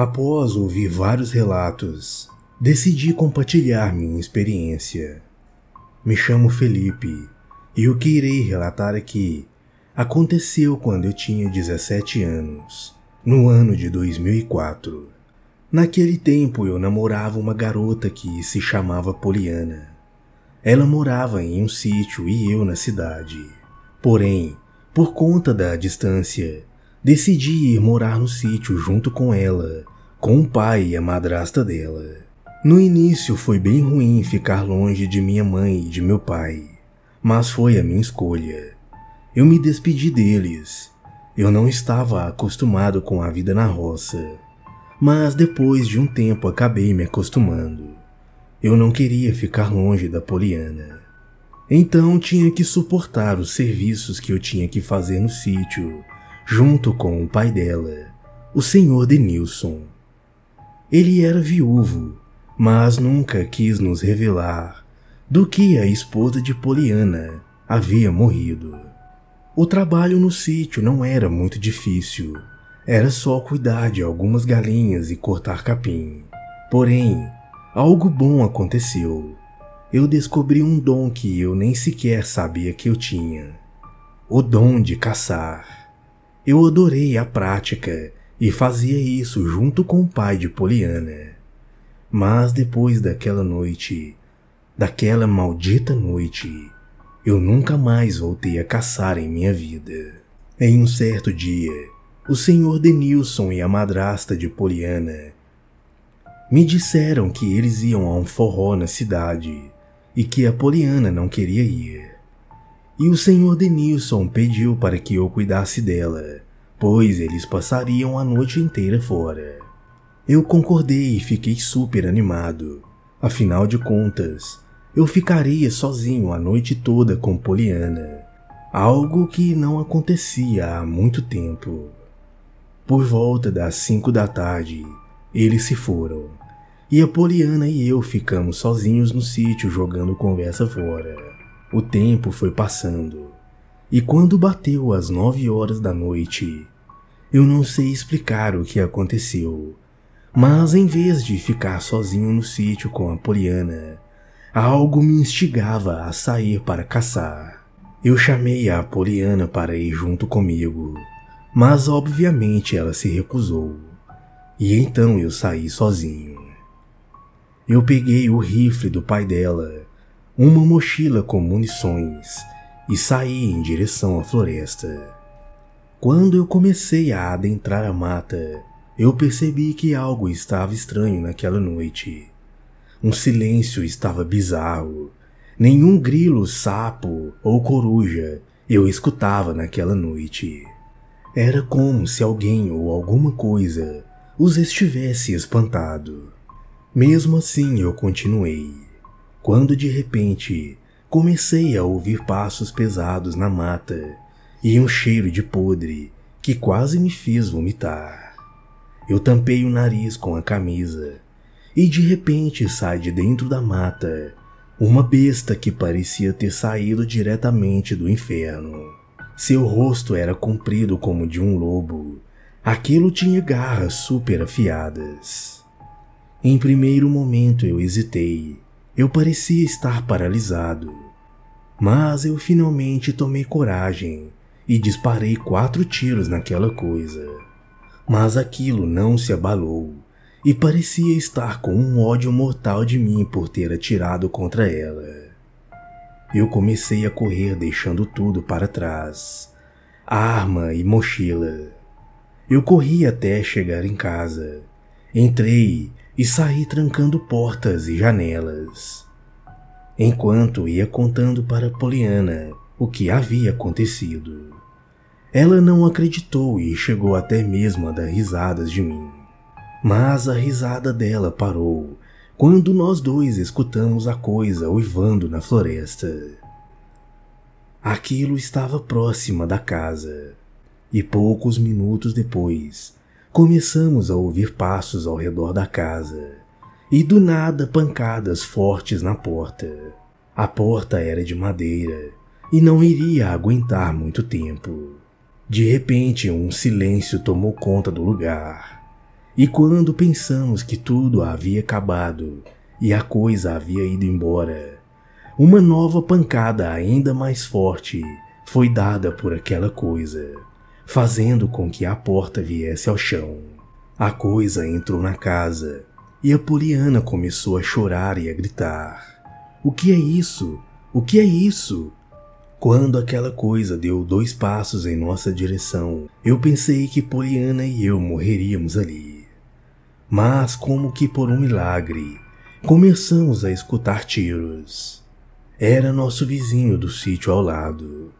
Após ouvir vários relatos, decidi compartilhar minha experiência. Me chamo Felipe, e o que irei relatar aqui aconteceu quando eu tinha 17 anos, no ano de 2004. Naquele tempo eu namorava uma garota que se chamava Poliana. Ela morava em um sítio e eu na cidade. Porém, por conta da distância, decidi ir morar no sítio junto com ela, com o pai e a madrasta dela. No início foi bem ruim ficar longe de minha mãe e de meu pai, mas foi a minha escolha. Eu me despedi deles. Eu não estava acostumado com a vida na roça, mas depois de um tempo acabei me acostumando. Eu não queria ficar longe da Poliana. Então tinha que suportar os serviços que eu tinha que fazer no sítio, junto com o pai dela, o senhor Denilson. Ele era viúvo, mas nunca quis nos revelar do que a esposa de Poliana havia morrido. O trabalho no sítio não era muito difícil, era só cuidar de algumas galinhas e cortar capim. Porém, algo bom aconteceu. Eu descobri um dom que eu nem sequer sabia que eu tinha. O dom de caçar. Eu adorei a prática e fazia isso junto com o pai de Poliana. Mas depois daquela noite, daquela maldita noite, eu nunca mais voltei a caçar em minha vida. Em um certo dia, o senhor Denilson e a madrasta de Poliana me disseram que eles iam a um forró na cidade e que a Poliana não queria ir. E o senhor Denilson pediu para que eu cuidasse dela, pois eles passariam a noite inteira fora. Eu concordei e fiquei super animado. Afinal de contas, eu ficaria sozinho a noite toda com Poliana, algo que não acontecia há muito tempo. Por volta das 5 da tarde, eles se foram, e a Poliana e eu ficamos sozinhos no sítio jogando conversa fora. O tempo foi passando, e quando bateu as 9 horas da noite, eu não sei explicar o que aconteceu. Mas em vez de ficar sozinho no sítio com a Poliana, algo me instigava a sair para caçar. Eu chamei a Poliana para ir junto comigo, mas obviamente ela se recusou. E então eu saí sozinho. Eu peguei o rifle do pai dela, uma mochila com munições, e saí em direção à floresta. Quando eu comecei a adentrar a mata, eu percebi que algo estava estranho naquela noite. Um silêncio estava bizarro. Nenhum grilo, sapo ou coruja eu escutava naquela noite. Era como se alguém ou alguma coisa os estivesse espantado. Mesmo assim eu continuei, quando de repente comecei a ouvir passos pesados na mata e um cheiro de podre que quase me fez vomitar. Eu tampei o nariz com a camisa e de repente sai de dentro da mata uma besta que parecia ter saído diretamente do inferno. Seu rosto era comprido como de um lobo. Aquilo tinha garras super afiadas. Em primeiro momento eu hesitei. Eu parecia estar paralisado. Mas eu finalmente tomei coragem e disparei 4 tiros naquela coisa. Mas aquilo não se abalou e parecia estar com um ódio mortal de mim por ter atirado contra ela. Eu comecei a correr deixando tudo para trás, arma e mochila. Eu corri até chegar em casa, entrei e saí trancando portas e janelas, enquanto ia contando para Poliana o que havia acontecido. Ela não acreditou e chegou até mesmo a dar risadas de mim. Mas a risada dela parou quando nós dois escutamos a coisa uivando na floresta. Aquilo estava próxima da casa, e poucos minutos depois, começamos a ouvir passos ao redor da casa, e do nada pancadas fortes na porta. A porta era de madeira e não iria aguentar muito tempo. De repente, um silêncio tomou conta do lugar, E quando pensamos que tudo havia acabado e a coisa havia ido embora, uma nova pancada ainda mais forte foi dada por aquela coisa, fazendo com que a porta viesse ao chão. A coisa entrou na casa e a Poliana começou a chorar e a gritar: "O que é isso? O que é isso?" Quando aquela coisa deu 2 passos em nossa direção, eu pensei que Poliana e eu morreríamos ali. Mas, como que por um milagre, começamos a escutar tiros. Era nosso vizinho do sítio ao lado.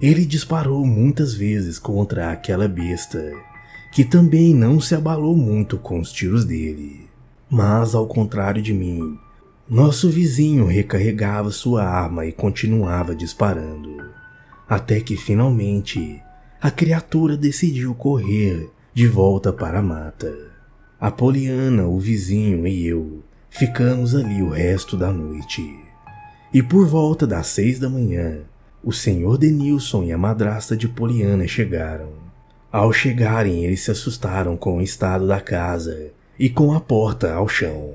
Ele disparou muitas vezes contra aquela besta, que também não se abalou muito com os tiros dele. Mas, ao contrário de mim, nosso vizinho recarregava sua arma e continuava disparando, até que finalmente a criatura decidiu correr de volta para a mata. A Poliana, o vizinho e eu ficamos ali o resto da noite. E por volta das 6 da manhã, o senhor Denilson e a madrasta de Poliana chegaram. Ao chegarem, eles se assustaram com o estado da casa e com a porta ao chão.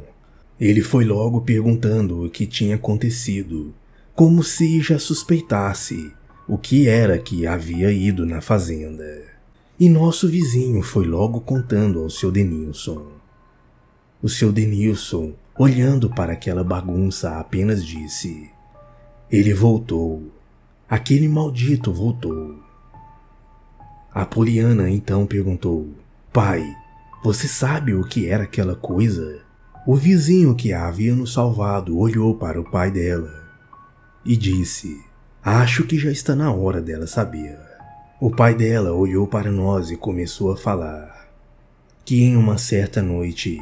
Ele foi logo perguntando o que tinha acontecido, como se já suspeitasse o que era que havia ido na fazenda. E nosso vizinho foi logo contando ao seu Denilson. O seu Denilson, olhando para aquela bagunça, apenas disse: "Ele voltou. Aquele maldito voltou." A Poliana então perguntou: "Pai, você sabe o que era aquela coisa?" O vizinho que a havia nos salvado olhou para o pai dela e disse: "Acho que já está na hora dela saber." O pai dela olhou para nós e começou a falar que em uma certa noite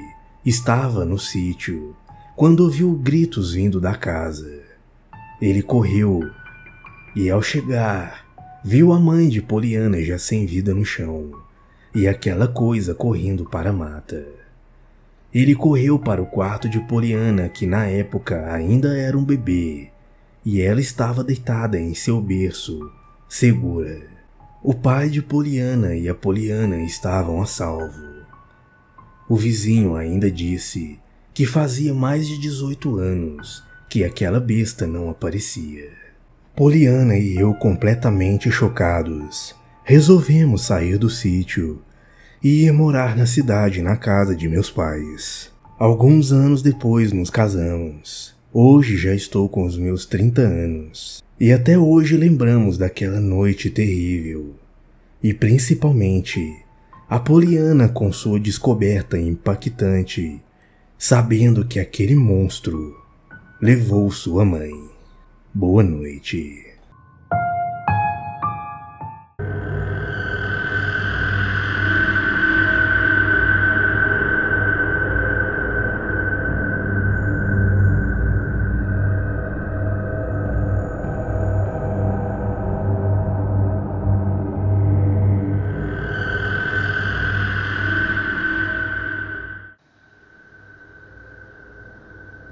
estava no sítio quando ouviu gritos vindo da casa. Ele correu e, ao chegar, viu a mãe de Poliana já sem vida no chão e aquela coisa correndo para a mata. Ele correu para o quarto de Poliana, que na época ainda era um bebê, e ela estava deitada em seu berço, segura. O pai de Poliana e a Poliana estavam a salvo. O vizinho ainda disse que fazia mais de 18 anos que aquela besta não aparecia. Poliana e eu, completamente chocados, resolvemos sair do sítio e ia morar na cidade, na casa de meus pais. Alguns anos depois nos casamos. Hoje já estou com os meus 30 anos. E até hoje lembramos daquela noite terrível. E principalmente, a Poliana com sua descoberta impactante, sabendo que aquele monstro levou sua mãe. Boa noite.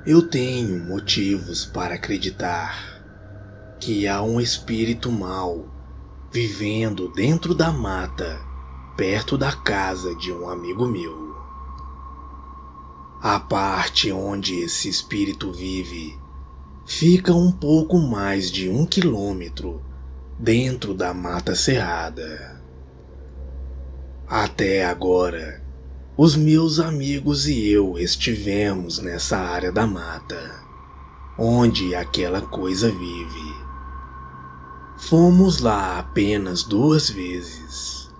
Eu tenho motivos para acreditar que há um espírito mau vivendo dentro da mata, perto da casa de um amigo meu. A parte onde esse espírito vive fica um pouco mais de 1 quilômetro dentro da mata cerrada. Até agora, os meus amigos e eu estivemos nessa área da mata, onde aquela coisa vive. Fomos lá apenas 2 vezes,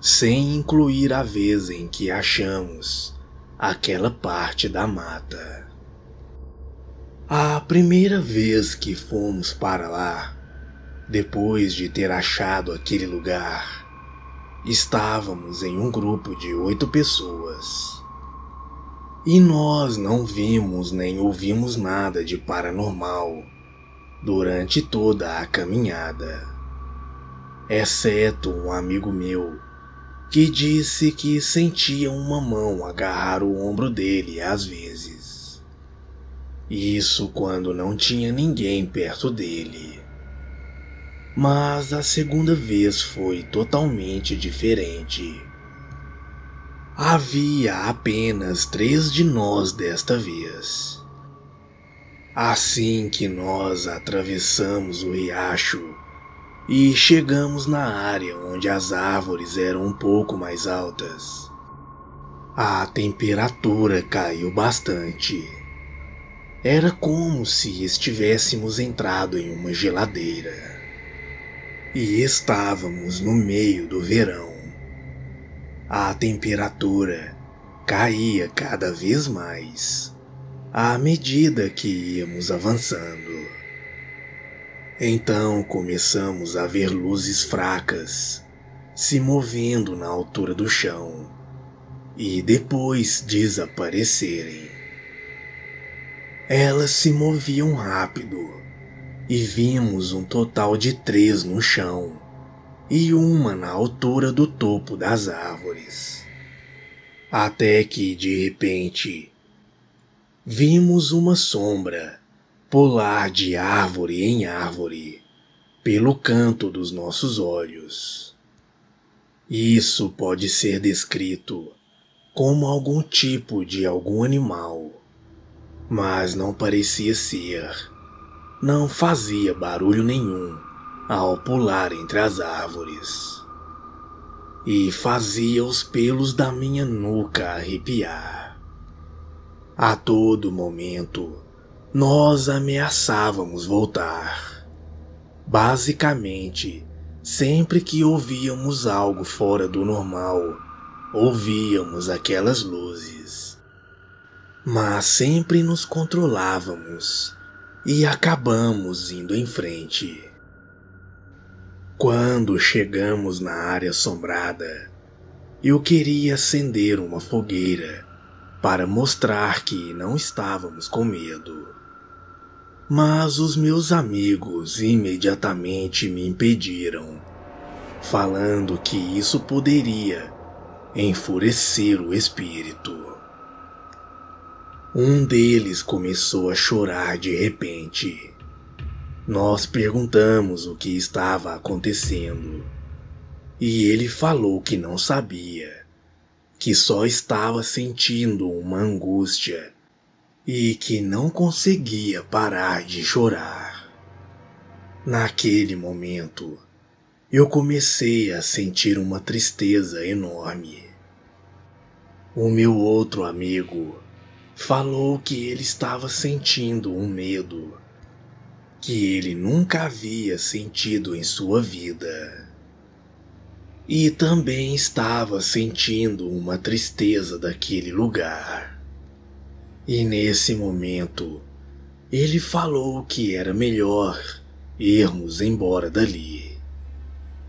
sem incluir a vez em que achamos aquela parte da mata. A primeira vez que fomos para lá, depois de ter achado aquele lugar, estávamos em um grupo de 8 pessoas. E nós não vimos nem ouvimos nada de paranormal durante toda a caminhada, exceto um amigo meu que disse que sentia uma mão agarrar o ombro dele às vezes. Isso quando não tinha ninguém perto dele. Mas a segunda vez foi totalmente diferente. Havia apenas 3 de nós desta vez. Assim que nós atravessamos o riacho e chegamos na área onde as árvores eram um pouco mais altas, a temperatura caiu bastante. Era como se estivéssemos entrado em uma geladeira. E estávamos no meio do verão. A temperatura caía cada vez mais à medida que íamos avançando. Então começamos a ver luzes fracas se movendo na altura do chão e depois desaparecerem. Elas se moviam rápido e vimos um total de 3 no chão e uma na altura do topo das árvores. Até que, de repente, vimos uma sombra pular de árvore em árvore pelo canto dos nossos olhos. Isso pode ser descrito como algum tipo de algum animal, mas não parecia ser. Não fazia barulho nenhum ao pular entre as árvores, e fazia os pelos da minha nuca arrepiar. A todo momento, nós ameaçávamos voltar. Basicamente, sempre que ouvíamos algo fora do normal, ouvíamos aquelas luzes. Mas sempre nos controlávamos e acabamos indo em frente. Quando chegamos na área assombrada, eu queria acender uma fogueira para mostrar que não estávamos com medo. Mas os meus amigos imediatamente me impediram, falando que isso poderia enfurecer o espírito. Um deles começou a chorar de repente. Nós perguntamos o que estava acontecendo, e ele falou que não sabia, que só estava sentindo uma angústia e que não conseguia parar de chorar. Naquele momento, eu comecei a sentir uma tristeza enorme. O meu outro amigo falou que ele estava sentindo um medo que ele nunca havia sentido em sua vida. E também estava sentindo uma tristeza daquele lugar. E nesse momento, ele falou que era melhor irmos embora dali.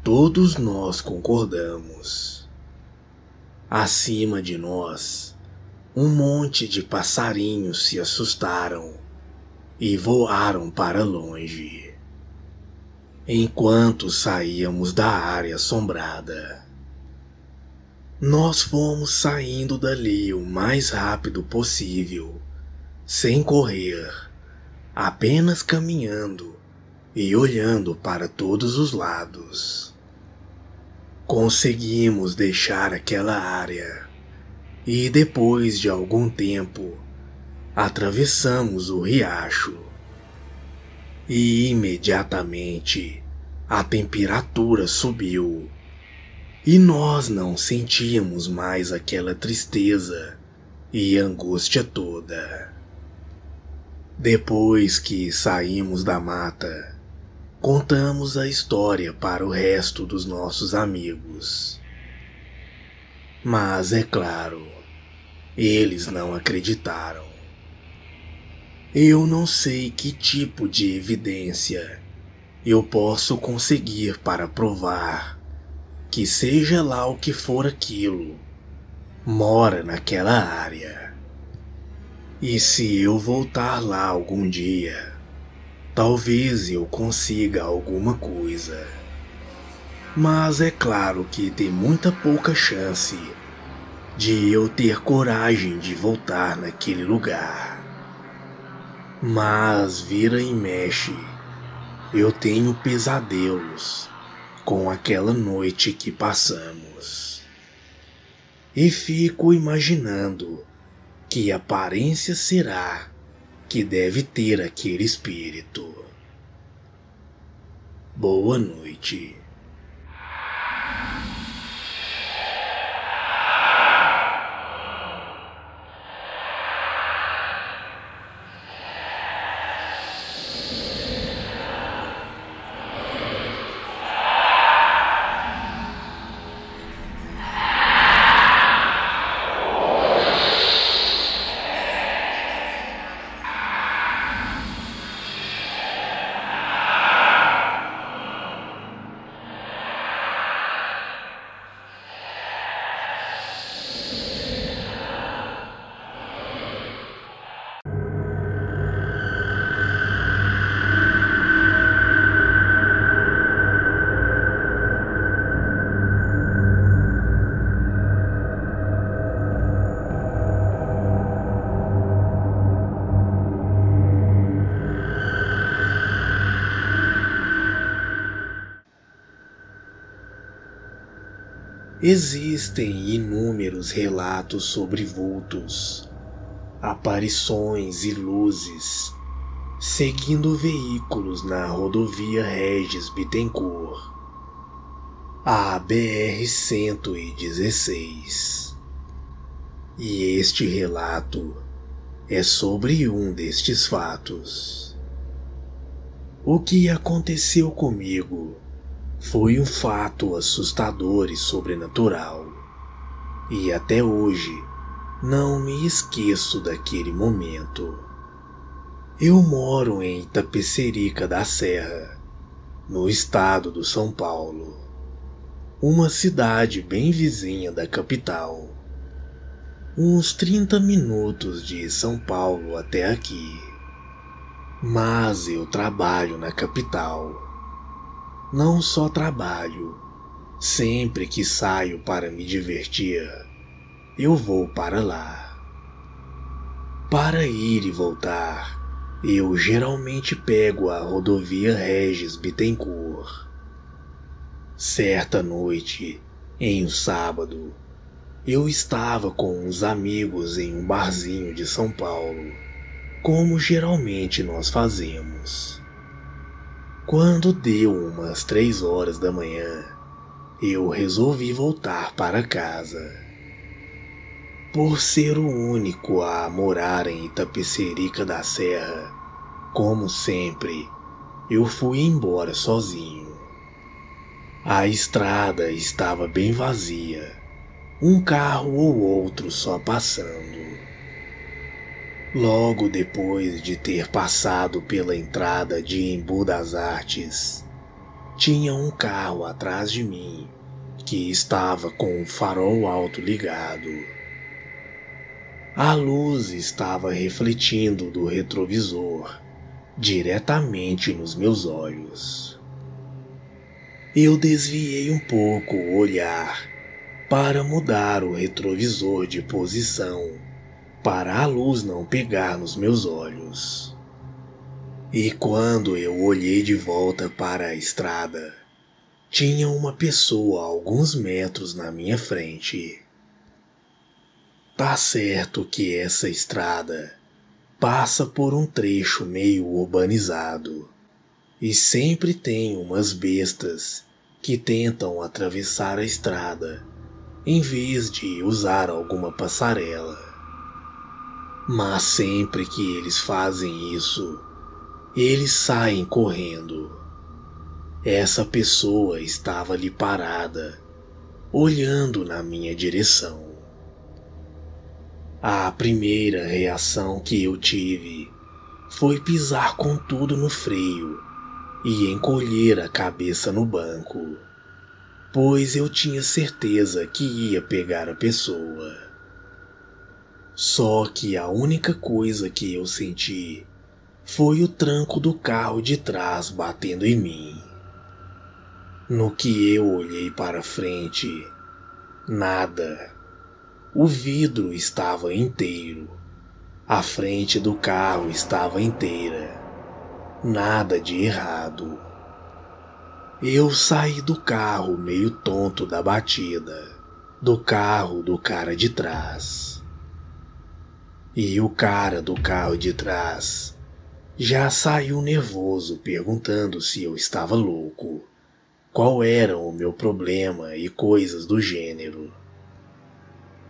Todos nós concordamos. Acima de nós, um monte de passarinhos se assustaram e voaram para longe, enquanto saíamos da área assombrada. Nós fomos saindo dali o mais rápido possível, sem correr, apenas caminhando e olhando para todos os lados. Conseguimos deixar aquela área e, depois de algum tempo, atravessamos o riacho e imediatamente a temperatura subiu e nós não sentíamos mais aquela tristeza e angústia toda. Depois que saímos da mata, contamos a história para o resto dos nossos amigos. Mas é claro, eles não acreditaram. Eu não sei que tipo de evidência eu posso conseguir para provar que, seja lá o que for aquilo, mora naquela área. E se eu voltar lá algum dia, talvez eu consiga alguma coisa. Mas é claro que tem muita pouca chance de eu ter coragem de voltar naquele lugar. Mas vira e mexe, eu tenho pesadelos com aquela noite que passamos. e fico imaginando que aparência será que deve ter aquele espírito. Boa noite. Existem inúmeros relatos sobre vultos, aparições e luzes, seguindo veículos na rodovia Regis Bittencourt, a BR-116. E este relato é sobre um destes fatos. O que aconteceu comigo foi um fato assustador e sobrenatural, e até hoje não me esqueço daquele momento. Eu moro em Itapecerica da Serra, no estado do São Paulo, uma cidade bem vizinha da capital, uns 30 minutos de São Paulo até aqui. Mas eu trabalho na capital. Não só trabalho, sempre que saio para me divertir, eu vou para lá. Para ir e voltar, eu geralmente pego a rodovia Regis Bittencourt. Certa noite, em um sábado, eu estava com uns amigos em um barzinho de São Paulo, como geralmente nós fazemos. Quando deu umas 3 horas da manhã, eu resolvi voltar para casa. Por ser o único a morar em Itapecerica da Serra, como sempre, eu fui embora sozinho. A estrada estava bem vazia, um carro ou outro só passando. Logo depois de ter passado pela entrada de Embu das Artes, tinha um carro atrás de mim que estava com o farol alto ligado. A luz estava refletindo do retrovisor diretamente nos meus olhos. Eu desviei um pouco o olhar para mudar o retrovisor de posição, para a luz não pegar nos meus olhos. E quando eu olhei de volta para a estrada, tinha uma pessoa a alguns metros na minha frente. Tá certo que essa estrada passa por um trecho meio urbanizado e sempre tem umas bestas que tentam atravessar a estrada em vez de usar alguma passarela. Mas sempre que eles fazem isso, eles saem correndo. Essa pessoa estava ali parada, olhando na minha direção. A primeira reação que eu tive foi pisar com tudo no freio e encolher a cabeça no banco, pois eu tinha certeza que ia pegar a pessoa. Só que a única coisa que eu senti foi o tranco do carro de trás batendo em mim. No que eu olhei para frente, nada. O vidro estava inteiro. A frente do carro estava inteira. Nada de errado. Eu saí do carro meio tonto da batida, do carro do cara de trás. E o cara do carro de trás já saiu nervoso perguntando se eu estava louco, qual era o meu problema e coisas do gênero.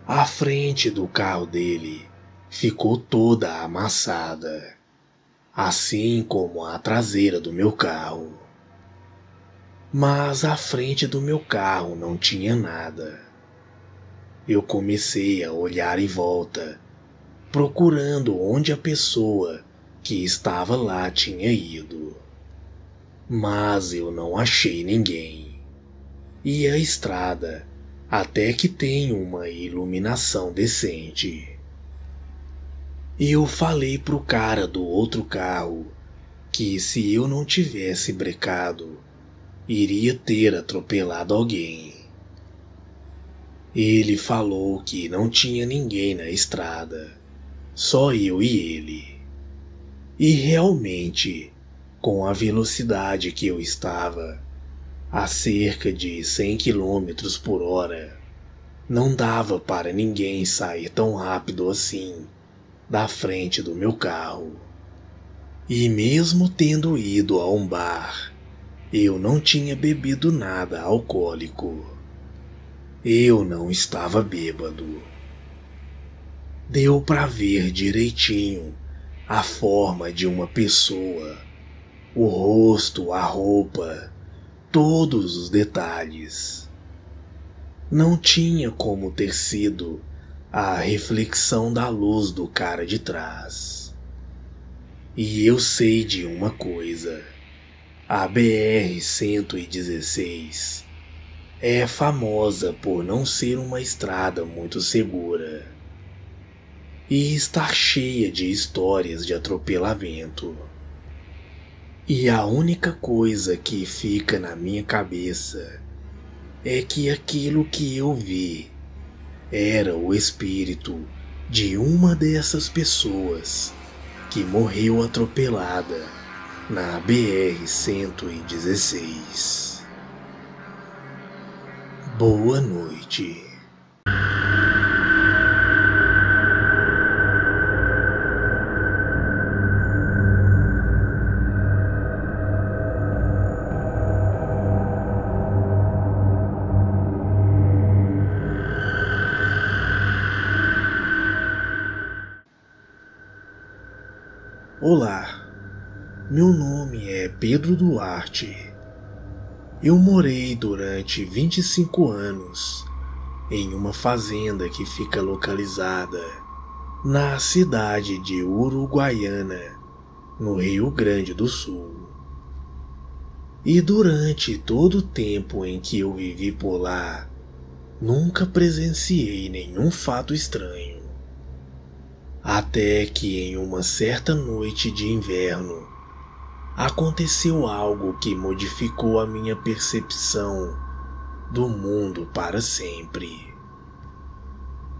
A frente do carro dele ficou toda amassada, assim como a traseira do meu carro. Mas a frente do meu carro não tinha nada. Eu comecei a olhar em volta, procurando onde a pessoa que estava lá tinha ido. Mas eu não achei ninguém. E a estrada até que tem uma iluminação decente. Eu falei pro cara do outro carro que se eu não tivesse brecado, iria ter atropelado alguém. Ele falou que não tinha ninguém na estrada, só eu e ele. E realmente, com a velocidade que eu estava, a cerca de 100 km/h, não dava para ninguém sair tão rápido assim da frente do meu carro. E mesmo tendo ido a um bar, eu não tinha bebido nada alcoólico. Eu não estava bêbado. Deu para ver direitinho a forma de uma pessoa, o rosto, a roupa, todos os detalhes. Não tinha como ter sido a reflexão da luz do cara de trás. E eu sei de uma coisa: a BR-116 é famosa por não ser uma estrada muito segura e estar cheia de histórias de atropelamento. E a única coisa que fica na minha cabeça é que aquilo que eu vi era o espírito de uma dessas pessoas que morreu atropelada na BR-116. Boa noite. Olá, meu nome é Pedro Duarte. Eu morei durante 25 anos em uma fazenda que fica localizada na cidade de Uruguaiana, no Rio Grande do Sul. E durante todo o tempo em que eu vivi por lá, nunca presenciei nenhum fato estranho. Até que em uma certa noite de inverno, aconteceu algo que modificou a minha percepção do mundo para sempre.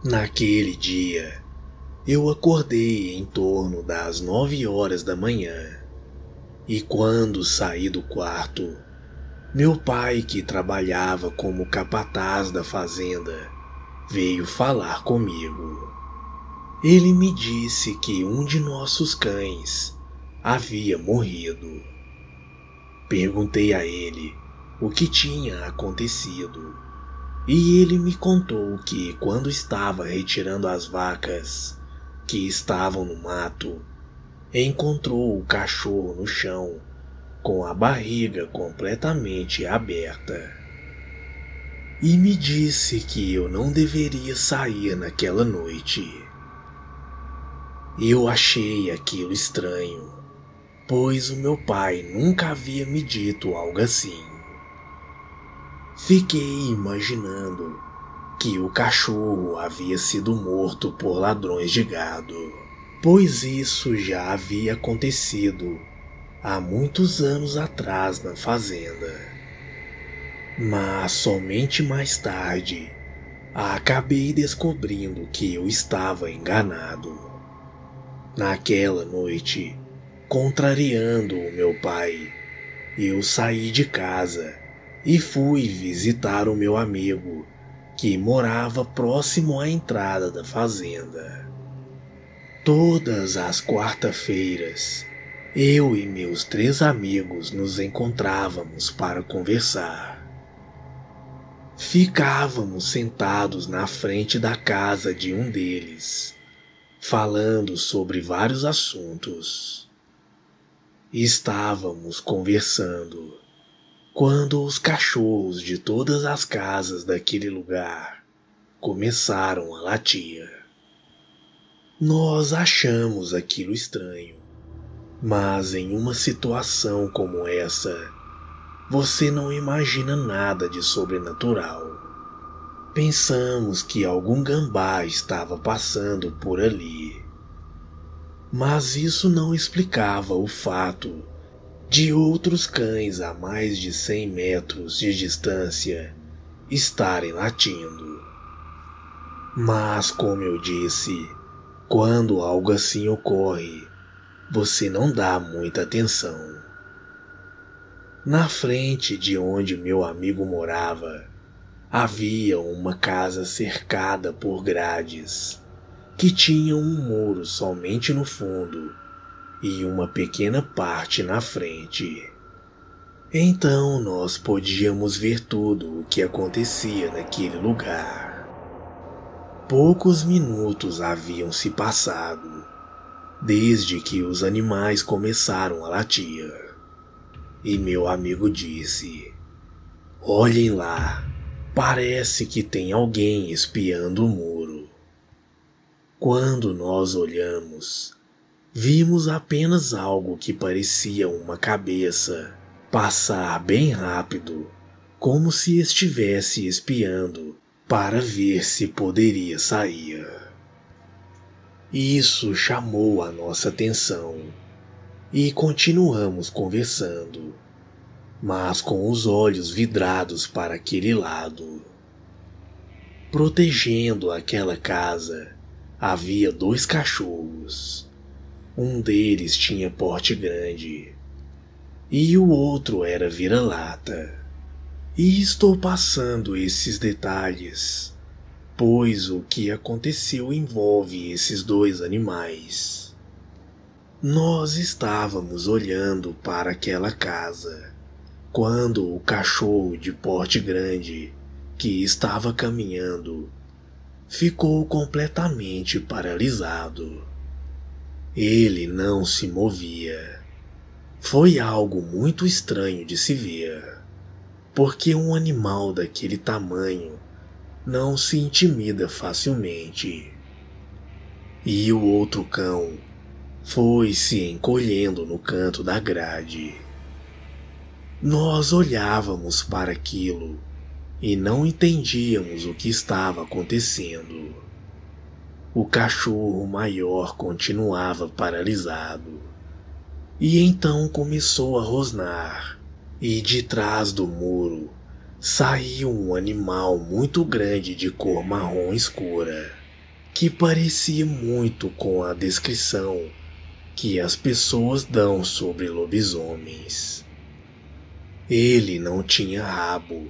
Naquele dia, eu acordei em torno das 9h da manhã, e quando saí do quarto, meu pai, que trabalhava como capataz da fazenda, veio falar comigo. Ele me disse que um de nossos cães havia morrido. Perguntei a ele o que tinha acontecido, e ele me contou que quando estava retirando as vacas que estavam no mato, encontrou o cachorro no chão com a barriga completamente aberta. E me disse que eu não deveria sair naquela noite. Eu achei aquilo estranho, pois o meu pai nunca havia me dito algo assim. Fiquei imaginando que o cachorro havia sido morto por ladrões de gado, pois isso já havia acontecido há muitos anos atrás na fazenda. Mas somente mais tarde acabei descobrindo que eu estava enganado. Naquela noite, contrariando o meu pai, eu saí de casa e fui visitar o meu amigo que morava próximo à entrada da fazenda. Todas as quarta-feiras, eu e meus 3 amigos nos encontrávamos para conversar. Ficávamos sentados na frente da casa de um deles, falando sobre vários assuntos. Estávamos conversando quando os cachorros de todas as casas daquele lugar começaram a latir. Nós achamos aquilo estranho, mas em uma situação como essa, você não imagina nada de sobrenatural. Pensamos que algum gambá estava passando por ali, mas isso não explicava o fato de outros cães a mais de 100 metros de distância estarem latindo. Mas, como eu disse, quando algo assim ocorre, você não dá muita atenção. Na frente de onde meu amigo morava, havia uma casa cercada por grades, que tinha um muro somente no fundo e uma pequena parte na frente. Então nós podíamos ver tudo o que acontecia naquele lugar. Poucos minutos haviam se passado, desde que os animais começaram a latir. E meu amigo disse: "Olhem lá, parece que tem alguém espiando o muro." Quando nós olhamos, vimos apenas algo que parecia uma cabeça passar bem rápido, como se estivesse espiando para ver se poderia sair. Isso chamou a nossa atenção e continuamos conversando, mas com os olhos vidrados para aquele lado. Protegendo aquela casa, havia 2 cachorros. Um deles tinha porte grande e o outro era vira-lata. E estou passando esses detalhes, pois o que aconteceu envolve esses 2 animais. Nós estávamos olhando para aquela casa, quando o cachorro de porte grande, que estava caminhando, ficou completamente paralisado. Ele não se movia. Foi algo muito estranho de se ver, porque um animal daquele tamanho não se intimida facilmente. E o outro cão foi se encolhendo no canto da grade. Nós olhávamos para aquilo e não entendíamos o que estava acontecendo. O cachorro maior continuava paralisado, e então começou a rosnar, e de trás do muro saiu um animal muito grande de cor marrom escura, que parecia muito com a descrição que as pessoas dão sobre lobisomens. Ele não tinha rabo,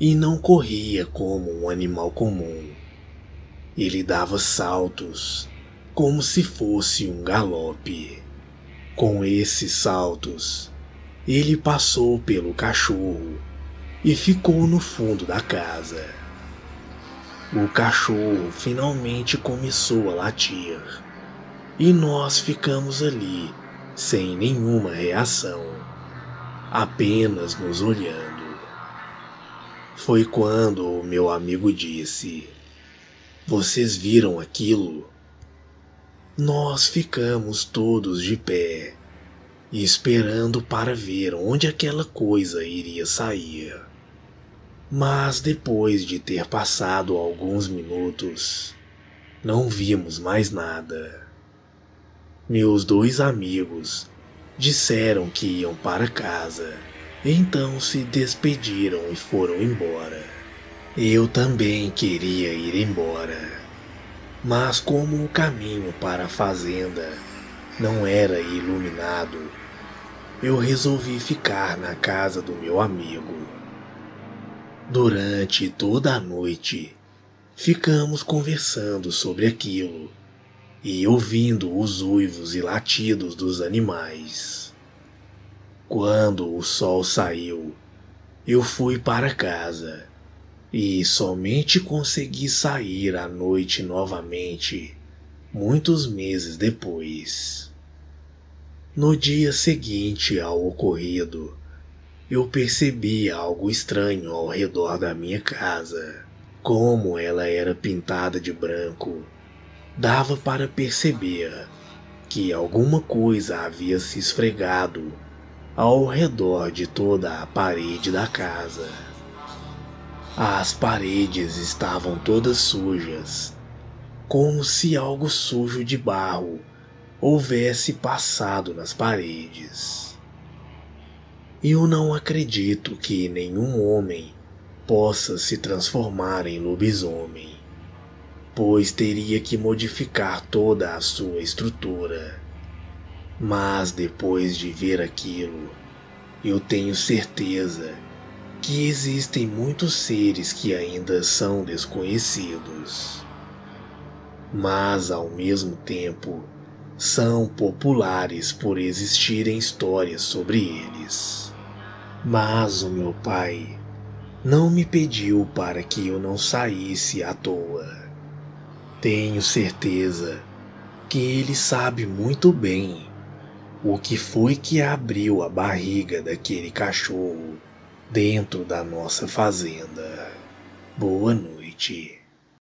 e não corria como um animal comum. Ele dava saltos, como se fosse um galope. Com esses saltos, ele passou pelo cachorro e ficou no fundo da casa. O cachorro finalmente começou a latir, e nós ficamos ali, sem nenhuma reação, apenas nos olhando. Foi quando o meu amigo disse: "Vocês viram aquilo?" Nós ficamos todos de pé, esperando para ver onde aquela coisa iria sair. Mas depois de ter passado alguns minutos, não vimos mais nada. Meus 2 amigos disseram que iam para casa, então se despediram e foram embora. Eu também queria ir embora, mas como o caminho para a fazenda não era iluminado, eu resolvi ficar na casa do meu amigo. Durante toda a noite, ficamos conversando sobre aquilo e ouvindo os uivos e latidos dos animais. Quando o sol saiu, eu fui para casa e somente consegui sair à noite novamente muitos meses depois. No dia seguinte ao ocorrido, eu percebi algo estranho ao redor da minha casa. Como ela era pintada de branco, dava para perceber que alguma coisa havia se esfregado ao redor de toda a parede da casa. As paredes estavam todas sujas, como se algo sujo de barro houvesse passado nas paredes. Eu não acredito que nenhum homem possa se transformar em lobisomem, pois teria que modificar toda a sua estrutura. Mas depois de ver aquilo, eu tenho certeza que existem muitos seres que ainda são desconhecidos, mas ao mesmo tempo são populares por existirem histórias sobre eles. Mas o meu pai não me pediu para que eu não saísse à toa. Tenho certeza que ele sabe muito bem o que foi que abriu a barriga daquele cachorro dentro da nossa fazenda. Boa noite.